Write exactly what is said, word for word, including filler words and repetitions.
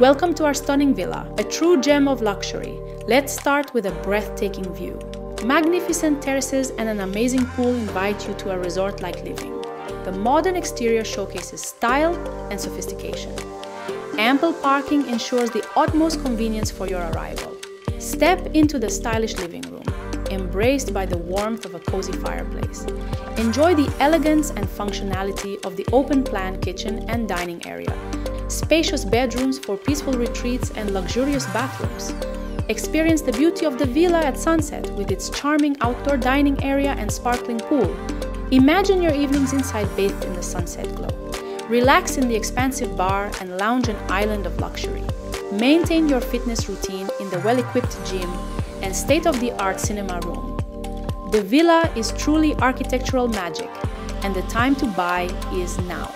Welcome to our stunning villa, a true gem of luxury. Let's start with a breathtaking view. Magnificent terraces and an amazing pool invite you to a resort-like living. The modern exterior showcases style and sophistication. Ample parking ensures the utmost convenience for your arrival. Step into the stylish living room, embraced by the warmth of a cozy fireplace. Enjoy the elegance and functionality of the open-plan kitchen and dining area. Spacious bedrooms for peaceful retreats and luxurious bathrooms. Experience the beauty of the villa at sunset with its charming outdoor dining area and sparkling pool. Imagine your evenings inside bathed in the sunset glow. Relax in the expansive bar and lounge, an island of luxury. Maintain your fitness routine in the well-equipped gym and state-of-the-art cinema room. The villa is truly architectural magic, and the time to buy is now.